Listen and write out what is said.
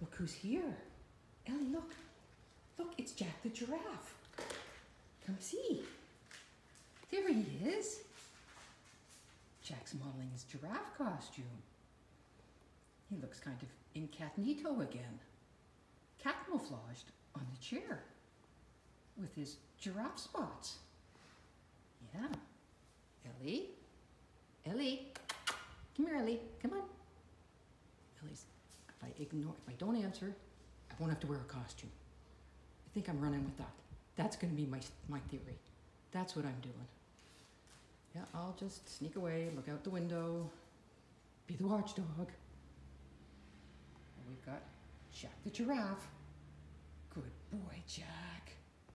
Look who's here. Ellie, look. Look, it's Jack the giraffe. Come see. There he is. Jack's modeling his giraffe costume. He looks kind of incognito again. Camouflaged on the chair with his giraffe spots. Yeah. Ellie? Ellie? Come here, Ellie. Come on. Ellie's, if I don't answer, I won't have to wear a costume. I think I'm running with that. That's going to be my theory. That's what I'm doing. Yeah, I'll just sneak away, look out the window, be the watchdog. And we've got Jack the giraffe. Good boy, Jack.